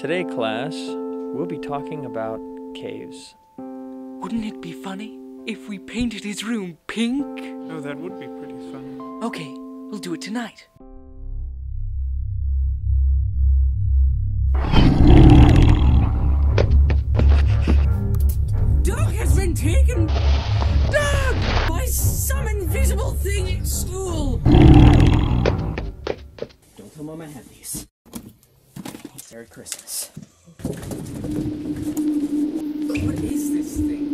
Today, class, we'll be talking about caves. Wouldn't it be funny if we painted his room pink? Oh, that would be pretty funny. Okay, we'll do it tonight. Doug has been taken... Doug! By some invisible thing at school! Don't tell Mama I have these. Merry Christmas. What is this thing?